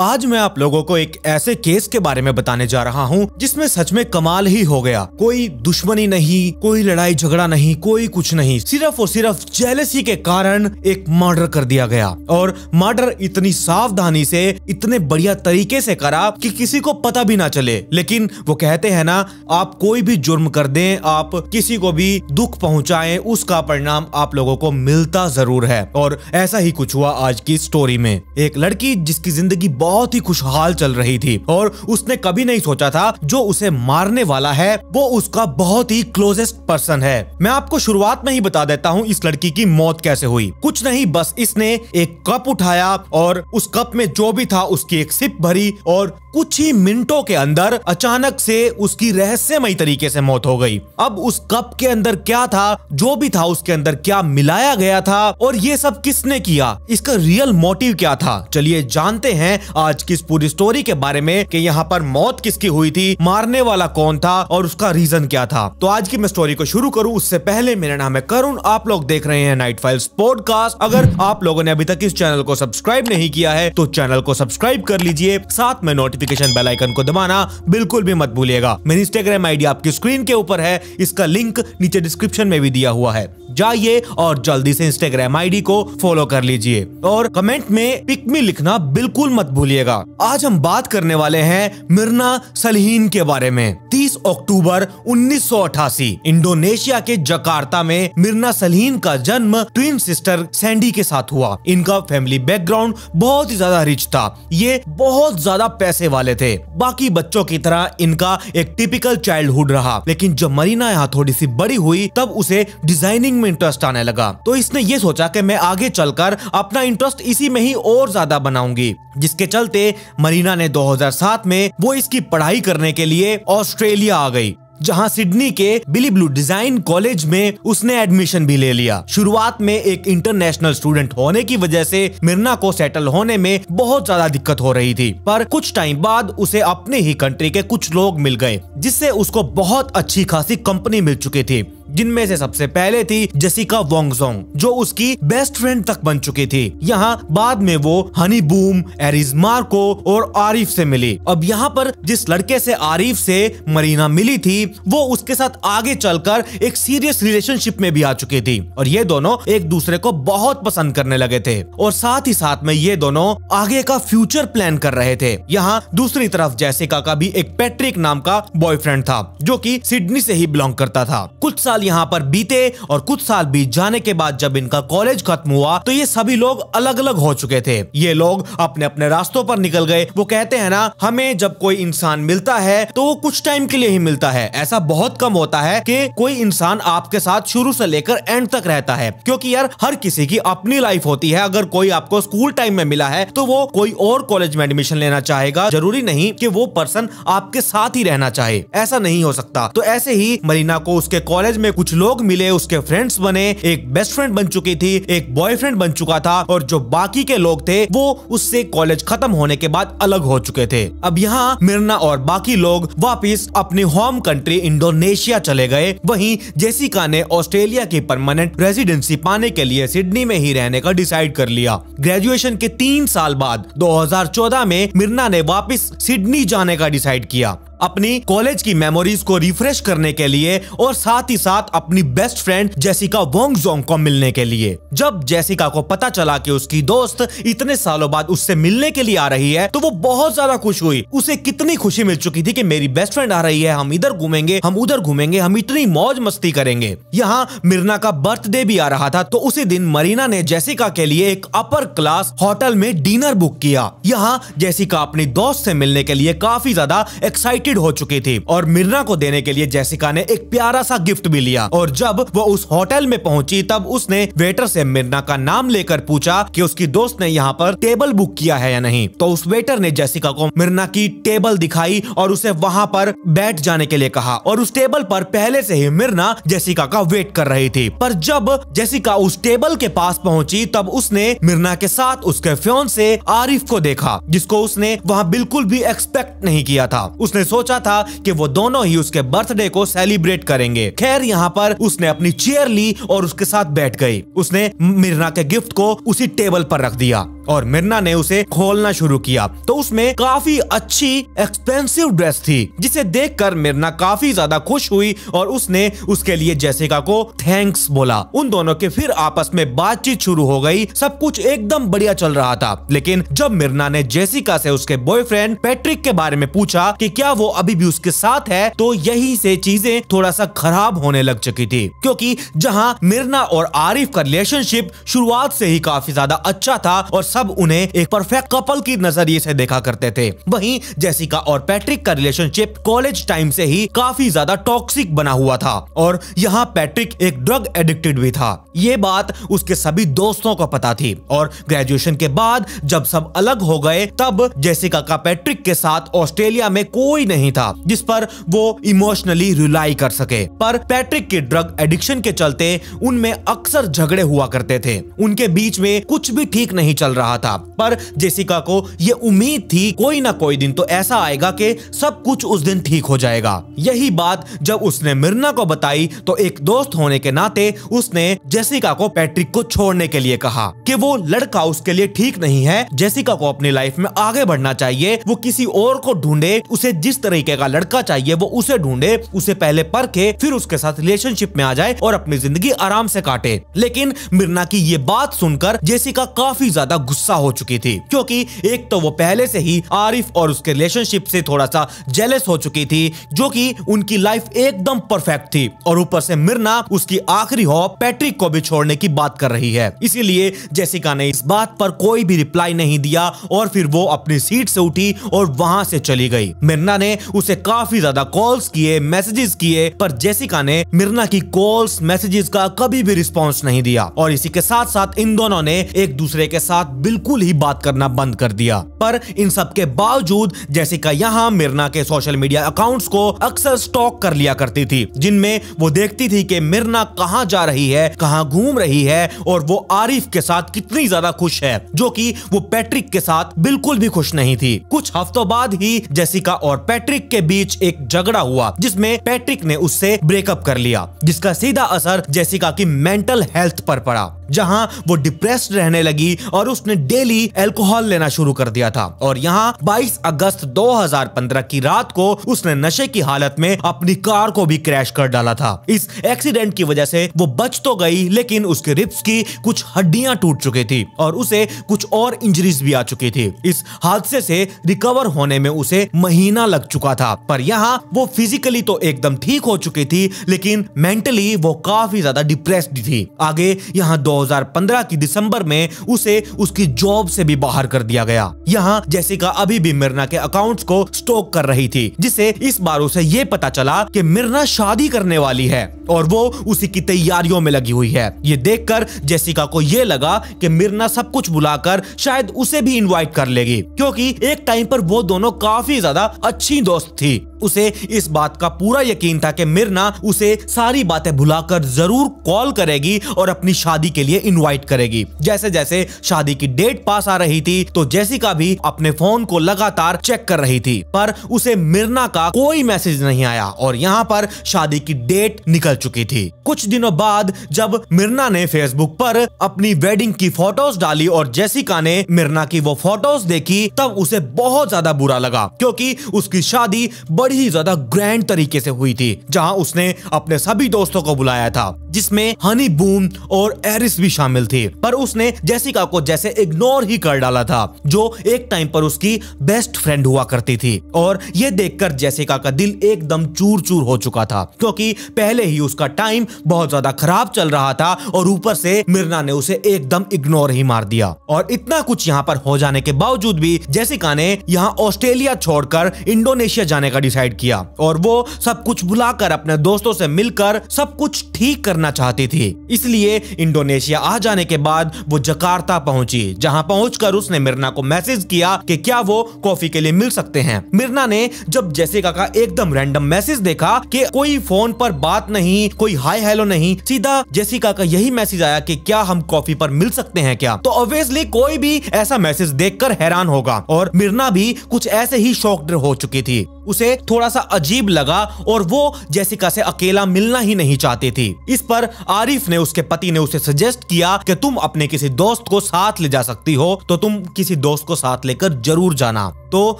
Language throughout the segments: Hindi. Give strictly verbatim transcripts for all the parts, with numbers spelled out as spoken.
आज मैं आप लोगों को एक ऐसे केस के बारे में बताने जा रहा हूं जिसमें सच में कमाल ही हो गया। कोई दुश्मनी नहीं, कोई लड़ाई झगड़ा नहीं, कोई कुछ नहीं, सिर्फ और सिर्फ जेलसी के कारण एक मर्डर कर दिया गया। और मर्डर इतनी सावधानी से, इतने बढ़िया तरीके से करा कि किसी को पता भी ना चले। लेकिन वो कहते हैं ना, आप कोई भी जुर्म कर दें, आप किसी को भी दुख पहुँचाएं, उसका परिणाम आप लोगों को मिलता जरूर है। और ऐसा ही कुछ हुआ आज की स्टोरी में। एक लड़की जिसकी जिंदगी बहुत ही खुशहाल चल रही थी और उसने कभी नहीं सोचा था जो उसे मारने वाला है वो उसका बहुत ही क्लोजेस्ट पर्सन है। मैं आपको शुरुआत में ही बता देता हूँ इस लड़की की मौत कैसे हुई। कुछ नहीं, बस इसने एक कप उठाया और उस कप में जो भी था उसकी एक सिप भरी और कुछ ही मिनटों के अंदर अचानक से उसकी रहस्यमय तरीके से मौत हो गई। अब उस कप के अंदर क्या था, जो भी था उसके अंदर क्या मिलाया गया था और ये सब किसने किया, इसका रियल मोटिव क्या था, चलिए जानते हैं आज की इस पूरी स्टोरी के बारे में कि यहाँ पर मौत किसकी हुई थी, मारने वाला कौन था और उसका रीजन क्या था। तो आज की मैं स्टोरी को शुरू करूँ उससे पहले, मेरा नाम है करुण, आप लोग देख रहे हैं नाइट फाइल्स पॉडकास्ट। अगर आप लोगों ने अभी तक इस चैनल को सब्सक्राइब नहीं किया है तो चैनल को सब्सक्राइब कर लीजिए, साथ में नोटिफिकेशन बेल आइकन को दबाना बिल्कुल भी मत भूलिएगा। मेरी इंस्टाग्राम आईडी आपकी स्क्रीन के ऊपर है, इसका लिंक नीचे डिस्क्रिप्शन में भी दिया हुआ है, जाइए और जल्दी से इंस्टाग्राम आईडी को फॉलो कर लीजिए। और कमेंट में पिक मी लिखना बिल्कुल मत भूलिएगा। आज हम बात करने वाले हैं मिर्ना सलहीन के बारे में। तीस अक्टूबर उन्नीस सौ अठासी इंडोनेशिया के जकार्ता में मिर्ना सलहीन का जन्म ट्विन सिस्टर सैंडी के साथ हुआ। इनका फैमिली बैकग्राउंड बहुत ही ज्यादा रिच था, ये बहुत ज्यादा पैसे वाले थे। बाकी बच्चों की तरह इनका एक टिपिकल चाइल्डहुड रहा। लेकिन जब मरीना यहाँ थोड़ी सी बड़ी हुई तब उसे डिजाइनिंग में इंटरेस्ट आने लगा। तो इसने ये सोचा कि मैं आगे चलकर अपना इंटरेस्ट इसी में ही और ज्यादा बनाऊंगी, जिसके चलते मरीना ने दो हज़ार सात में वो इसकी पढ़ाई करने के लिए ऑस्ट्रेलिया आ गई, जहां सिडनी के बिली ब्लू डिजाइन कॉलेज में उसने एडमिशन भी ले लिया। शुरुआत में एक इंटरनेशनल स्टूडेंट होने की वजह से मिर्ना को सेटल होने में बहुत ज्यादा दिक्कत हो रही थी, पर कुछ टाइम बाद उसे अपने ही कंट्री के कुछ लोग मिल गए जिससे उसको बहुत अच्छी खासी कंपनी मिल चुकी थी, जिनमें से सबसे पहले थी जेसिका वोंगसो, जो उसकी बेस्ट फ्रेंड तक बन चुकी थी। यहाँ बाद में वो हनी बूम, एरिस, मार्को और आरिफ से मिली। अब यहाँ पर जिस लड़के से आरिफ से मरीना मिली थी वो उसके साथ आगे चलकर एक सीरियस रिलेशनशिप में भी आ चुकी थी और ये दोनों एक दूसरे को बहुत पसंद करने लगे थे और साथ ही साथ में ये दोनों आगे का फ्यूचर प्लान कर रहे थे। यहाँ दूसरी तरफ जेसिका का भी एक पैट्रिक नाम का बॉयफ्रेंड था जो की सिडनी से ही बिलोंग करता था। कुछ साल यहाँ पर बीते और कुछ साल बीत जाने के बाद जब इनका कॉलेज खत्म हुआ तो ये सभी लोग अलग अलग हो चुके थे। ये लोग अपने अपने रास्तों पर निकल गए। वो कहते हैं ना, हमें जब कोई इंसान मिलता है तो वो कुछ टाइम के लिए ही मिलता है। ऐसा बहुत कम होता है कि कोई इंसान आपके साथ शुरू से लेकर एंड तक रहता है, क्योंकि यार हर किसी की अपनी लाइफ होती है। अगर कोई आपको स्कूल टाइम में मिला है तो वो कोई और कॉलेज में एडमिशन लेना चाहेगा, जरूरी नहीं कि वो पर्सन आपके साथ ही रहना चाहे, ऐसा नहीं हो सकता। तो ऐसे ही मरीना को उसके कॉलेज में कुछ लोग मिले, उसके फ्रेंड्स बने, एक बेस्ट फ्रेंड बन चुकी थी, एक बॉयफ्रेंड बन चुका था और जो बाकी के लोग थे वो उससे कॉलेज खत्म होने के बाद अलग हो चुके थे। अब यहाँ मिर्ना और बाकी लोग वापस अपने होम कंट्री इंडोनेशिया चले गए। वहीं जेसिका ने ऑस्ट्रेलिया की परमानेंट रेजिडेंसी पाने के लिए सिडनी में ही रहने का डिसाइड कर लिया। ग्रेजुएशन के तीन साल बाद दो हज़ार चौदह में मिर्ना ने वापस सिडनी जाने का डिसाइड किया, अपनी कॉलेज की मेमोरीज को रिफ्रेश करने के लिए और साथ ही साथ अपनी बेस्ट फ्रेंड जेसिका वोंगसो को मिलने के लिए। जब जेसिका को पता चला कि उसकी दोस्त इतने सालों बाद उससे मिलने के लिए आ रही है तो वो बहुत ज्यादा खुश हुई। उसे कितनी खुशी मिल चुकी थी कि मेरी बेस्ट फ्रेंड आ रही है, हम इधर घूमेंगे, हम उधर घूमेंगे, हम इतनी मौज मस्ती करेंगे। यहाँ मिर्ना का बर्थडे भी आ रहा था तो उसी दिन मरीना ने जेसिका के लिए एक अपर क्लास होटल में डिनर बुक किया। यहाँ जेसिका अपनी दोस्त से मिलने के लिए काफी ज्यादा एक्साइटेड हो चुकी थी और मिर्ना को देने के लिए जेसिका ने एक प्यारा सा गिफ्ट भी लिया। और जब वो उस होटल में पहुंची तब उसने वेटर से मिर्ना का नाम लेकर पूछा कि उसकी दोस्त ने यहाँ पर टेबल बुक किया है या नहीं। तो उस वेटर ने जेसिका को मिर्ना की टेबल दिखाई और उसे वहां पर बैठ जाने के लिए कहा और उस टेबल पर पहले से ही मिर्ना जेसिका का वेट कर रही थी। पर जब जेसिका उस टेबल के पास पहुंची तब उसने मिर्ना के साथ उसके फियांसे आरिफ को देखा, जिसको उसने वहाँ बिल्कुल भी एक्सपेक्ट नहीं किया था। उसने सोचा था कि वो दोनों ही उसके बर्थडे को सेलिब्रेट करेंगे। खैर यहाँ पर उसने अपनी चेयर ली और उसके साथ बैठ गई। उसने मिर्ना के गिफ्ट को उसी टेबल पर रख दिया। और मिर्ना ने उसे खोलना शुरू किया तो उसमें काफी अच्छी एक्सपेंसिव ड्रेस थी जिसे देखकर मिर्ना काफी ज्यादा खुश हुई और उसने उसके लिए जेसिका को थैंक्स बोला। उन दोनों के फिर आपस में बातचीत शुरू हो गई, सब कुछ एकदम बढ़िया चल रहा था। लेकिन जब मिर्ना ने जेसिका से उसके बॉयफ्रेंड पैट्रिक के बारे में पूछा कि क्या वो अभी भी उसके साथ है, तो यही से चीजें थोड़ा सा खराब होने लग चुकी थी, क्योंकि जहां मिर्ना और आरिफ का रिलेशनशिप शुरुआत से ही काफी ज्यादा अच्छा था और सब उन्हें एक परफेक्ट कपल की नजरिए से देखा करते थे, वहीं जेसिका और पैट्रिक का रिलेशनशिप कॉलेज टाइम से ही काफी ज्यादा टॉक्सिक बना हुआ था और यहाँ पैट्रिक एक ड्रग एडिक्टेड भी था। ये बात उसके सभी दोस्तों को पता थी और ग्रेजुएशन के बाद जब सब अलग हो गए तब जेसिका का पैट्रिक के साथ ऑस्ट्रेलिया में कोई नहीं था जिस पर वो इमोशनली रिलाई कर सके, पर पैट्रिक के ड्रग एडिक्शन के चलते उनमें अक्सर झगड़े हुआ करते थे। उनके बीच में कुछ भी ठीक नहीं चल रहा था, पर जेसिका को ये उम्मीद थी कोई ना कोई दिन तो ऐसा आएगा कि सब कुछ उस दिन ठीक हो जाएगा। यही बात जब उसने मिर्ना को बताई तो एक दोस्त होने के नाते उसने जेसिका को पैट्रिक को छोड़ने के लिए कहा कि वो लड़का उसके लिए ठीक नहीं है, जेसिका को अपनी लाइफ में आगे बढ़ना चाहिए, वो किसी और को ढूंढे, उसे जिस तरीके का लड़का चाहिए वो उसे ढूंढे, उसे पहले परखे फिर उसके साथ रिलेशनशिप में आ जाए और अपनी जिंदगी आराम से काटे। लेकिन मिर्ना की ये बात सुनकर जेसिका काफी ज्यादा गुस्सा हो चुकी थी, क्योंकि एक तो वो पहले से ही आरिफ और उसके रिलेशनशिप से थोड़ा सा जेलस हो चुकी थी जो कि उनकी लाइफ एकदम परफेक्ट थी, और ऊपर से मिर्ना उसकी आखिरी होप पैट्रिक को भी छोड़ने की बात कर रही है। इसीलिए जेसिका ने इस बात पर कोई भी रिप्लाई नहीं दिया और फिर वो अपनी सीट से उठी और वहां से चली गई। मिर्ना ने उसे काफी ज्यादा कॉल्स किए, मैसेजेस किए, पर जेसिका ने मिर्ना की कॉल्स मैसेजेस का कभी भी रिस्पॉन्स नहीं दिया और इसी के साथ साथ इन दोनों ने एक दूसरे के साथ बिल्कुल ही बात करना बंद कर दिया। पर इन सब के बावजूद जेसिका यहाँ मिर्ना के सोशल मीडिया अकाउंट्स को अक्सर स्टॉक कर लिया करती थी, जिनमें वो देखती थी कि मिर्ना कहाँ जा रही है, कहाँ घूम रही है और वो आरिफ के साथ कितनी ज्यादा खुश है, जो कि वो पैट्रिक के साथ बिल्कुल भी खुश नहीं थी। कुछ हफ्तों बाद ही जेसिका और पैट्रिक के बीच एक झगड़ा हुआ जिसमें पैट्रिक ने उससे ब्रेकअप कर लिया, जिसका सीधा असर जेसिका की मेंटल हेल्थ पर पड़ा, जहां वो डिप्रेस्ड रहने लगी और उसने डेली अल्कोहल लेना शुरू कर दिया था। और यहाँ बाईस अगस्त दो हज़ार पंद्रह की रात को उसने नशे की हालत में अपनी कार को भी क्रैश कर डाला था। इस एक्सीडेंट की वजह से वो बच तो गई लेकिन उसके रिब्स की कुछ हड्डियां टूट चुकी थी और उसे कुछ और इंजरीज भी आ चुकी थी। इस हादसे से रिकवर होने में उसे महीना लग चुका था, पर यहाँ वो फिजिकली तो एकदम ठीक हो चुकी थी लेकिन मेंटली वो काफी ज्यादा डिप्रेस्ड थी। आगे यहाँ दो हज़ार पंद्रह की दिसंबर में उसे उसकी जॉब से भी बाहर कर दिया गया। यहाँ जेसिका अभी भी मिर्ना के अकाउंट्स को स्टॉक कर रही थी, जिसे इस बार उसे ये पता चला कि मिर्ना शादी करने वाली है और वो उसी की तैयारियों में लगी हुई है। ये देखकर जेसिका को ये लगा कि मिर्ना सब कुछ बुलाकर शायद उसे भी इनवाइट कर लेगी, क्योंकि एक टाइम पर वो दोनों काफी ज्यादा अच्छी दोस्त थी। उसे इस बात का पूरा यकीन था कि मिर्ना उसे सारी बातें भुलाकर जरूर कॉल करेगी और अपनी शादी के लिए इनवाइट करेगी। जैसे जैसे शादी की डेट पास आ रही थी तो जेसिका भी अपने फोन को लगातार चेक कर रही थी, पर उसे मिर्ना का कोई मैसेज नहीं आया और यहाँ पर शादी की डेट निकल चुकी थी। कुछ दिनों बाद जब मिर्ना ने फेसबुक पर अपनी वेडिंग की फोटोज डाली और जेसिका ने मिर्ना की वो फोटोज देखी तब उसे बहुत ज्यादा बुरा लगा, क्योंकि उसकी शादी बड़ी ही ज्यादा ग्रैंड तरीके से हुई थी, जहां उसने अपने सभी दोस्तों को बुलाया था जिसमें हनी बूम और एरिस भी शामिल थी, पर उसने जेसिका को जैसे इग्नोर ही कर डाला था, जो एक टाइम पर उसकी बेस्ट फ्रेंड हुआ करती थी। और ये देखकर जेसिका का दिल एकदम चूर चूर हो चुका था, क्योंकि पहले ही उसका टाइम बहुत ज्यादा खराब चल रहा था और ऊपर से मिर्ना ने उसे एकदम इग्नोर ही मार दिया। और इतना कुछ यहाँ पर हो जाने के बावजूद भी जेसिका ने यहाँ ऑस्ट्रेलिया छोड़कर इंडोनेशिया जाने का डिसाइड किया और वो सब कुछ भुलाकर अपने दोस्तों से मिलकर सब कुछ ठीक करना चाहती थी। इसलिए इंडोनेशिया आ जाने के बाद वो जकार्ता पहुंची, जहां पहुंचकर उसने मिर्ना को मैसेज किया कि क्या वो कॉफी के लिए मिल सकते हैं। मिर्ना ने जब जेसिका का एकदम रैंडम मैसेज देखा कि कोई फोन पर बात नहीं, कोई हाय हेलो नहीं, सीधा जेसिका का यही मैसेज आया कि क्या हम कॉफी पर मिल सकते हैं क्या, तो ऑब्वियसली कोई भी ऐसा मैसेज देखकर हैरान होगा और मिर्ना भी कुछ ऐसे ही शॉक्ड हो चुकी थी। उसे थोड़ा सा अजीब लगा और वो जेसिका से अकेला मिलना ही नहीं चाहती थी। इस पर आरिफ ने उसके पति ने उसे सजेस्ट किया कि तुम अपने किसी दोस्त को साथ ले जा सकती हो, तो तुम किसी दोस्त को साथ लेकर जरूर जाना। तो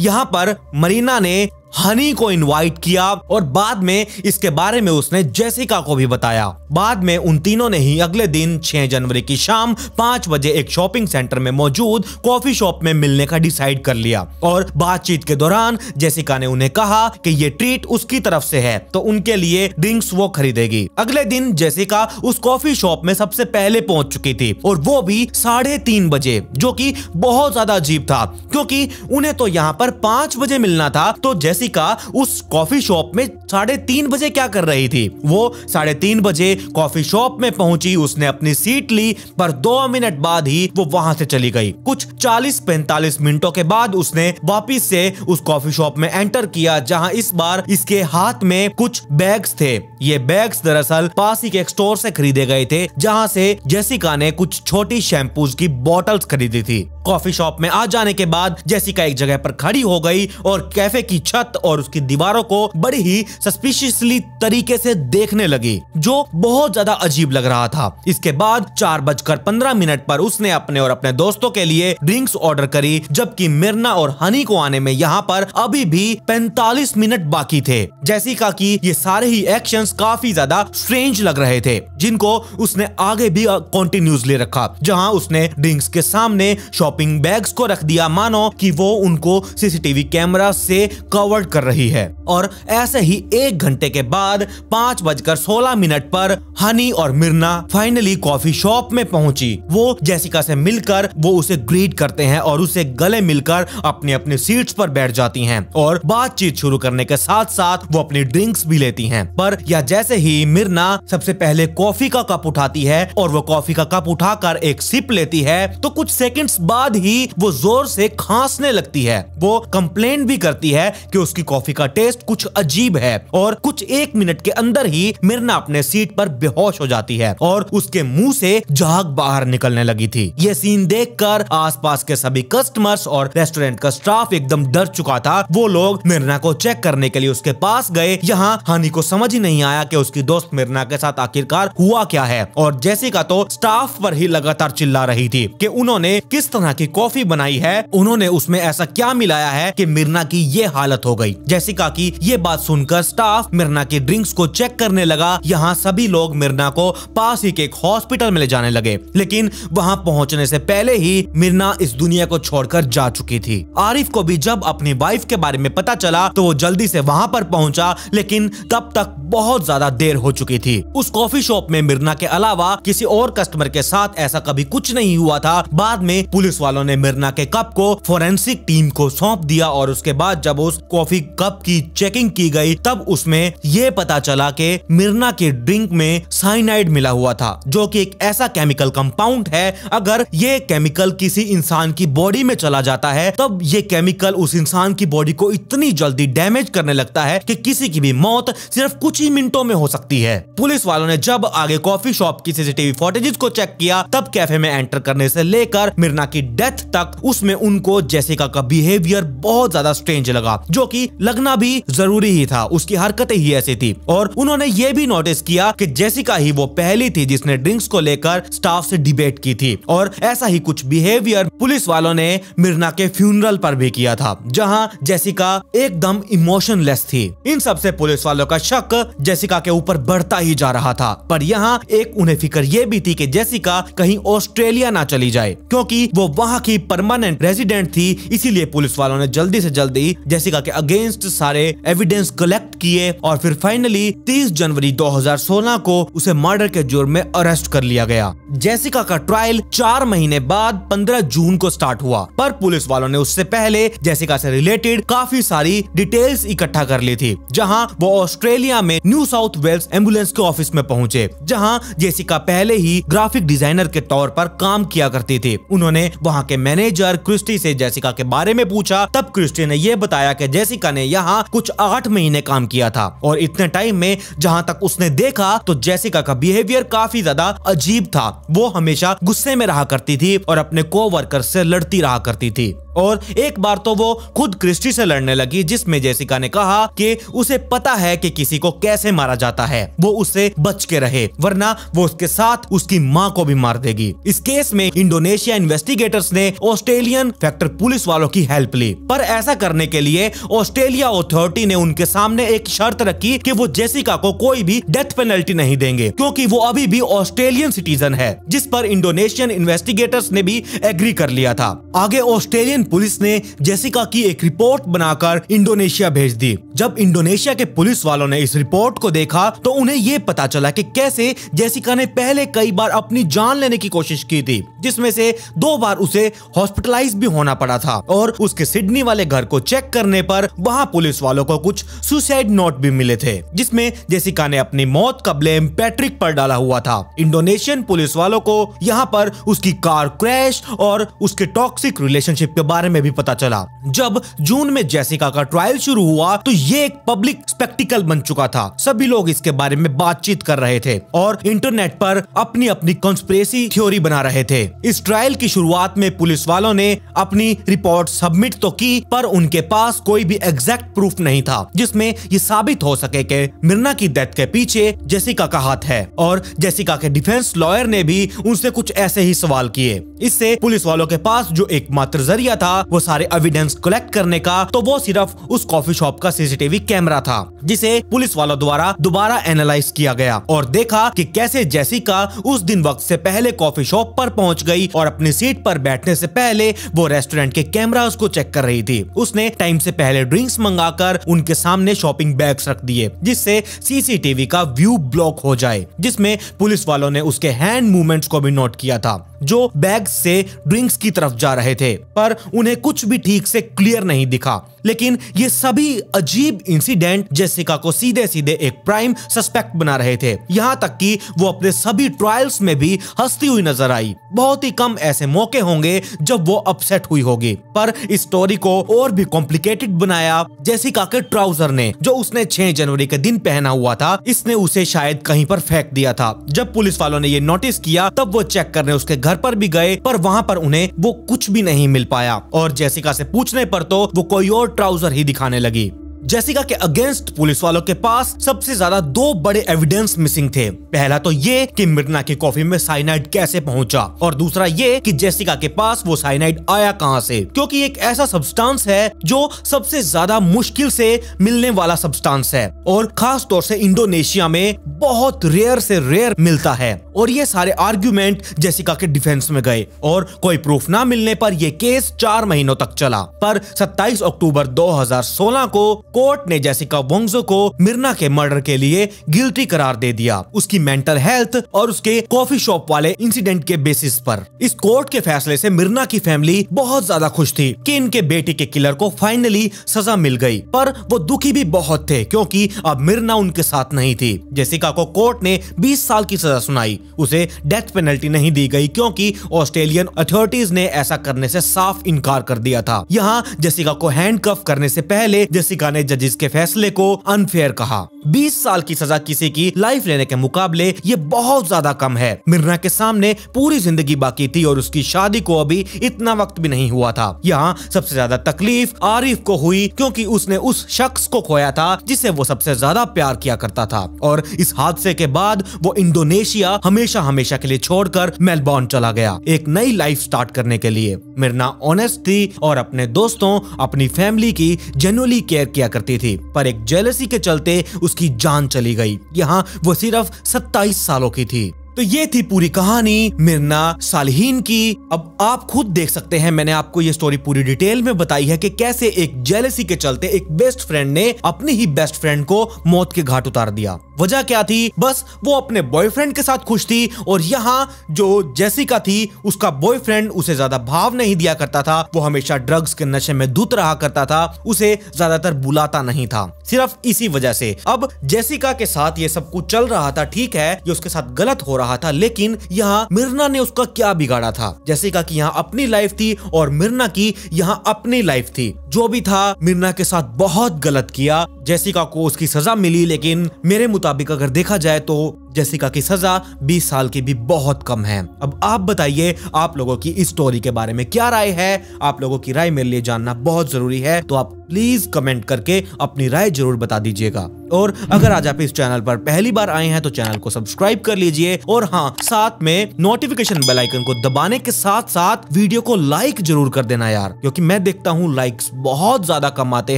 यहाँ पर मरीना ने हनी को इनवाइट किया और बाद में इसके बारे में उसने जेसिका को भी बताया। बाद में उन तीनों ने ही अगले दिन छह जनवरी की शाम पाँच बजे एक शॉपिंग सेंटर में मौजूद कॉफी शॉप में मिलने का डिसाइड कर लिया और बातचीत के दौरान जेसिका ने उन्हें कहा कि ये ट्रीट उसकी तरफ से है तो उनके लिए ड्रिंक्स वो खरीदेगी। अगले दिन जेसिका उस कॉफी शॉप में सबसे पहले पहुंच चुकी थी और वो भी साढ़े तीन बजे, जो की बहुत ज्यादा अजीब था क्योंकि उन्हें तो यहाँ पर पाँच बजे मिलना था। तो जेसिका उस कॉफी शॉप में साढ़े तीन बजे क्या कर रही थी? वो साढ़े तीन बजे कॉफी शॉप में पहुंची, उसने अपनी सीट ली, पर दो मिनट बाद ही वो वहां से चली गई। कुछ चालीस पैंतालीस मिनटों के बाद उसने वापस से उस कॉफी शॉप में एंटर किया, जहां इस बार इसके हाथ में कुछ बैग्स थे। ये बैग्स दरअसल पास ही के एक स्टोर से खरीदे गए थे, जहां से जेसिका ने कुछ छोटी शैम्पूज की बॉटल्स खरीदी थी। कॉफी शॉप में आ जाने के बाद जेसिका एक जगह पर खड़ी हो गई और कैफे की छत और उसकी दीवारों को बड़ी ही सस्पिशियसली तरीके से देखने लगी, जो बहुत ज्यादा अजीब लग रहा था। इसके बाद चार बजकर पंद्रह मिनट पर उसने अपने और अपने दोस्तों के लिए ड्रिंक्स ऑर्डर करी, जबकि मिर्ना और हनी को आने में यहाँ पर अभी भी पैंतालीस मिनट बाकी थे। जेसिका की ये सारे ही एक्शंस काफी ज्यादा स्ट्रेंज लग रहे थे, जिनको उसने आगे भी कंटिन्यूसली रखा, जहाँ उसने ड्रिंक्स के सामने शॉपिंग बैग्स को रख दिया, मानो कि वो उनको सीसीटीवी कैमरा से कवर कर रही है। और ऐसे ही एक घंटे के बाद पाँच बजकर सोलह मिनट पर हनी और मिर्ना फाइनली कॉफी शॉप में पहुंची। वो जेसिका से मिलकर वो उसे ग्रीट करते हैं और उसे गले मिलकर अपने अपने सीट्स पर बैठ जाती हैं और बातचीत शुरू करने के साथ साथ वो अपनी ड्रिंक्स भी लेती हैं। पर या जैसे ही मिर्ना सबसे पहले कॉफी का कप उठाती है और वो कॉफी का कप उठाकर एक सिप लेती है, तो कुछ सेकेंड्स बाद ही वो जोर से खांसने लगती है। वो कंप्लेन भी करती है कि उसकी कॉफी का टेस्ट कुछ अजीब है और कुछ एक मिनट के अंदर ही मिर्ना अपने सीट पर बेहोश हो जाती है और उसके मुंह से झाग बाहर निकलने लगी थी। ये सीन देखकर आसपास के सभी कस्टमर्स और रेस्टोरेंट का स्टाफ एकदम डर चुका था। वो लोग मिर्ना को चेक करने के लिए उसके पास गए। यहाँ हनी को समझ ही नहीं आया कि उसकी दोस्त मिर्ना के साथ आखिरकार हुआ क्या है और जेसिका तो स्टाफ पर ही लगातार चिल्ला रही थी कि उन्होंने किस तरह की कॉफी बनाई है, उन्होंने उसमें ऐसा क्या मिलाया है कि मिर्ना की ये हालत हो गई। जेसिका की ये बात सुनकर स्टाफ मिर्ना के ड्रिंक्स को चेक करने लगा। यहाँ सभी लोग मिर्ना को पास ही के एक हॉस्पिटल में ले जाने लगे, लेकिन वहाँ पहुँचने से पहले ही मिर्ना इस दुनिया को छोड़कर जा चुकी थी। आरिफ को भी जब अपनी वाइफ के बारे में पता चला तो वो जल्दी से वहाँ पर पहुँचा, लेकिन तब तक बहुत ज्यादा देर हो चुकी थी। उस कॉफी शॉप में मिर्ना के अलावा किसी और कस्टमर के साथ ऐसा कभी कुछ नहीं हुआ था। बाद में पुलिस वालों ने मिर्ना के कप को फोरेंसिक टीम को सौंप दिया और उसके बाद जब उस कॉफी कप की चेकिंग की गई तब उसमें ये पता चला कि मिर्ना के ड्रिंक में साइनाइड मिला हुआ था, जो कि एक ऐसा केमिकल कंपाउंड है, अगर ये केमिकल किसी इंसान की बॉडी में चला जाता है तब ये केमिकल उस इंसान की बॉडी को इतनी जल्दी डैमेज करने लगता है कि किसी की भी मौत सिर्फ कुछ ही मिनटों में हो सकती है। पुलिस वालों ने जब आगे कॉफी शॉप की सीसीटीवी फुटेजेस को चेक किया तब कैफे में एंटर करने से लेकर मिर्ना की डेथ तक उसमें उनको जेसिका का बिहेवियर बहुत ज्यादा स्ट्रेंज लगा, जो कि लगना भी जरूरी ही था। उसकी हरकतें ही ऐसी थी और उन्होंने ये भी नोटिस किया कि जेसिका ही वो पहली थी जिसने ड्रिंक्स को लेकर स्टाफ से डिबेट की थी और ऐसा ही कुछ बिहेवियर पुलिस वालों ने मिर्ना के फ्यूनरल पर भी किया था, जहां जेसिका एकदम इमोशनलेस थी। इन सब से पुलिस वालों का शक जेसिका के ऊपर बढ़ता ही जा रहा था, पर यहाँ एक उन्हें फिक्र ये भी थी कि जेसिका कहीं ऑस्ट्रेलिया ना चली जाए, क्योंकि वो वहाँ की परमानेंट रेजिडेंट थी। इसीलिए पुलिस वालों ने जल्दी से जल्दी जेसिका के अगेंस्ट सारे एविडेंस कलेक्ट किए और फिर फाइनली तीस जनवरी दो हज़ार सोलह को उसे मर्डर के जुर्म में अरेस्ट कर लिया गया। जेसिका का ट्रायल चार महीने बाद पंद्रह जून को स्टार्ट हुआ, पर पुलिस वालों ने उससे पहले जेसिका से रिलेटेड काफी सारी डिटेल्स इकट्ठा कर ली थी, जहां वो ऑस्ट्रेलिया में न्यू साउथ वेल्स एम्बुलेंस के ऑफिस में पहुंचे, जहां जेसिका पहले ही ग्राफिक डिजाइनर के तौर पर काम किया करती थी। उन्होंने वहां के मैनेजर क्रिस्टी से जेसिका के बारे में पूछा, तब क्रिस्टी ने यह बताया कि जेसिका ने यहाँ कुछ आठ महीने काम किया था और इतने टाइम में जहां तक उसने देखा तो जेसिका का बिहेवियर काफी ज्यादा अजीब था। वो हमेशा गुस्से में रहा करती थी और अपने कोवर्कर से लड़ती रहा करती थी और एक बार तो वो खुद क्रिस्टी से लड़ने लगी, जिसमें जेसिका ने कहा कि उसे पता है कि किसी को कैसे मारा जाता है, वो उससे बच के रहे वरना वो उसके साथ उसकी माँ को भी मार देगी। इस केस में इंडोनेशिया इन्वेस्टिगेटर्स ने ऑस्ट्रेलियन फैक्टर पुलिस वालों की हेल्प ली, पर ऐसा करने के लिए ऑस्ट्रेलिया अथॉरिटी ने उनके सामने एक शर्त रखी कि वो जेसिका को कोई भी डेथ पेनल्टी नहीं देंगे क्योंकि वो अभी भी ऑस्ट्रेलियन सिटीजन है, जिस पर इंडोनेशियन इन्वेस्टिगेटर्स ने भी एग्री कर लिया था। आगे ऑस्ट्रेलियन पुलिस ने जेसिका की एक रिपोर्ट बनाकर इंडोनेशिया भेज दी। जब इंडोनेशिया के पुलिस वालों ने इस रिपोर्ट को देखा तो उन्हें ये पता चला कि कैसे जेसिका ने पहले कई बार अपनी जान लेने की कोशिश की थी, जिसमें से दो बार उसे हॉस्पिटलाइज भी होना पड़ा था। और उसके सिडनी वाले घर को चेक करने पर वहां पुलिस वालों को कुछ सुसाइड नोट भी मिले थे, जिसमें जेसिका ने अपनी मौत का ब्लेम पैट्रिक पर डाला हुआ था। इंडोनेशियन पुलिस वालों को यहाँ पर उसकी कार क्रैश और उसके टॉक्सिक रिलेशनशिप के बारे में भी पता चला। जब जून में जेसिका का ट्रायल शुरू हुआ तो ये एक पब्लिक स्पेक्टिकल बन चुका था, सभी लोग इसके बारे में बातचीत कर रहे थे और इंटरनेट पर अपनी अपनी कंस्पिरेसी थ्योरी बना रहे थे। इस ट्रायल की शुरुआत में पुलिस वालों ने अपनी रिपोर्ट सबमिट तो की, पर उनके पास कोई भी एग्जैक्ट प्रूफ नहीं था जिसमें ये साबित हो सके कि मिर्ना की डेथ के पीछे जेसिका का हाथ है। और जेसिका के डिफेंस लॉयर ने भी उनसे कुछ ऐसे ही सवाल किए। इससे पुलिस वालों के पास जो एकमात्र जरिया था वो सारे एविडेंस कलेक्ट करने का, तो वो सिर्फ उस कॉफी शॉप का सीसीटीवी कैमरा था, जिसे पुलिस वालों द्वारा दोबारा एनालाइज किया गया और देखा कि कैसे जेसिका उस दिन वक्त से पहले कॉफी शॉप पर पहुंच गई और अपनी सीट पर बैठने से पहले वो रेस्टोरेंट के कैमरास को चेक कर रही थी। उसने टाइम से पहले ड्रिंक्स मंगाकर उनके सामने शॉपिंग बैग्स रख दिए जिससे सीसीटीवी का व्यू ब्लॉक हो जाए, जिसमें पुलिस वालों ने उसके हैंड मूवमेंट्स को भी नोट किया था जो बैग्स से ड्रिंक्स की तरफ जा रहे थे, पर उन्हें कुछ भी ठीक से क्लियर नहीं दिखा। लेकिन ये सभी अजीब इंसिडेंट जेसिका को सीधे सीधे एक प्राइम सस्पेक्ट बना रहे थे, यहाँ तक कि वो अपने सभी ट्रायल्स में भी हंसती हुई नजर आई। बहुत ही कम ऐसे मौके होंगे जब वो अपसेट हुई होगी, पर इस स्टोरी को और भी कॉम्प्लिकेटेड बनाया जेसिका के ट्राउजर ने, जो उसने छह जनवरी के दिन पहना हुआ था। इसने उसे शायद कहीं पर फेंक दिया था। जब पुलिस वालों ने ये नोटिस किया तब वो चेक करने उसके घर पर भी गए, पर वहाँ पर उन्हें वो कुछ भी नहीं मिल पाया और जेसिका से पूछने पर तो वो कोई और ट्राउजर ही दिखाने लगी। जेसिका के अगेंस्ट पुलिस वालों के पास सबसे ज्यादा दो बड़े एविडेंस मिसिंग थे। पहला तो ये कि मिर्ना की कॉफी में साइनाइड कैसे पहुंचा, और दूसरा ये कि जेसिका के पास वो साइनाइड आया कहां से, क्योंकि एक ऐसा सब्सटेंस है जो सबसे ज्यादा मुश्किल से मिलने वाला सब्सटेंस है और खास तौर से इंडोनेशिया में बहुत रेयर से रेयर मिलता है। और ये सारे आर्ग्यूमेंट जेसिका के डिफेंस में गए और कोई प्रूफ ना मिलने पर यह केस चार महीनों तक चला। पर सत्ताईस अक्टूबर दो हजार सोलह को कोर्ट ने जेसिका वोंगसो को मिर्ना के मर्डर के लिए गिल्टी करार दे दिया, उसकी मेंटल हेल्थ और उसके कॉफी शॉप वाले इंसिडेंट के बेसिस पर। इस कोर्ट के फैसले से मिर्ना की फैमिली बहुत ज्यादा खुश थी कि इनके बेटे के किलर को फाइनली सजा मिल गई, पर वो दुखी भी बहुत थे क्योंकि अब मिर्ना उनके साथ नहीं थी। जेसिका को कोर्ट ने बीस साल की सजा सुनाई, उसे डेथ पेनल्टी नहीं दी गई क्योंकि ऑस्ट्रेलियन अथॉरिटीज ने ऐसा करने से साफ इनकार कर दिया था। यहाँ जेसिका को हैंडकफ करने से पहले जेसिका ने जजिस के फैसले को अनफेयर कहा। बीस साल की सजा किसी की लाइफ लेने के मुकाबले ये बहुत ज्यादा कम है। मिर्ना के सामने पूरी जिंदगी बाकी थी और उसकी शादी को अभी इतना वक्त भी नहीं हुआ था। यहाँ सबसे ज्यादा तकलीफ आरिफ को हुई क्योंकि उसने उस शख्स को खोया था जिसे वो सबसे ज्यादा प्यार किया करता था, और इस हादसे के बाद वो इंडोनेशिया हमेशा हमेशा के लिए छोड़कर मेलबोर्न चला गया एक नई लाइफ स्टार्ट करने के लिए। मिर्ना ऑनेस्ट थी और अपने दोस्तों अपनी फैमिली की जेन्युइनली केयर किया करती थी, पर एक जेलसी के चलते उसकी जान चली गई। यहाँ वो सिर्फ सत्ताईस सालों की थी। तो ये थी पूरी कहानी मिर्ना सालहीन की। अब आप खुद देख सकते हैं, मैंने आपको ये स्टोरी पूरी डिटेल में बताई है कि कैसे एक जेलसी के चलते एक बेस्ट फ्रेंड ने अपनी ही बेस्ट फ्रेंड को मौत के घाट उतार दिया। वजह क्या थी? बस वो अपने बॉयफ्रेंड के साथ खुश थी और यहाँ जो जेसिका थी उसका बॉयफ्रेंड उसे ज्यादा भाव नहीं दिया करता था, वो हमेशा ड्रग्स के नशे में धुत रहा करता था, उसे ज्यादातर बुलाता नहीं था, सिर्फ इसी वजह से। अब जेसिका के साथ ये सब कुछ चल रहा था, ठीक है ये उसके साथ गलत हो रहा था, लेकिन यहाँ मिर्ना ने उसका क्या बिगाड़ा था? जेसिका की यहाँ अपनी लाइफ थी और मिर्ना की यहाँ अपनी लाइफ थी। जो भी था मिर्ना के साथ बहुत गलत किया, जेसिका को उसकी सजा मिली, लेकिन मेरे मुताबिक अगर देखा जाए तो जेसिका की सजा बीस साल की भी बहुत कम है। अब आप बताइए आप लोगों की इस स्टोरी के बारे में क्या राय है। आप लोगों की राय मेरे लिए जानना बहुत जरूरी है, तो आप प्लीज कमेंट करके अपनी राय जरूर बता दीजिएगा। और अगर आज आप इस चैनल पर पहली बार आए हैं तो चैनल को सब्सक्राइब कर लीजिए और हाँ, साथ में नोटिफिकेशन बेल आइकन को दबाने के साथ साथ वीडियो को लाइक जरूर कर देना यार, क्योंकि मैं देखता हूँ लाइक्स बहुत ज्यादा कम आते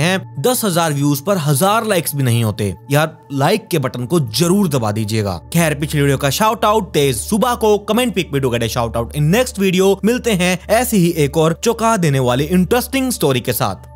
हैं। दस हजार व्यूज पर हजार लाइक्स भी नहीं होते यार। लाइक के बटन को जरूर दबा दीजिएगा। खैर, पिछली वीडियो का शाउट आउट तेज सुबह को, कमेंट पिक वीडियो का shout out in next video. मिलते हैं ऐसी ही एक और चौंका देने वाली इंटरेस्टिंग स्टोरी के साथ।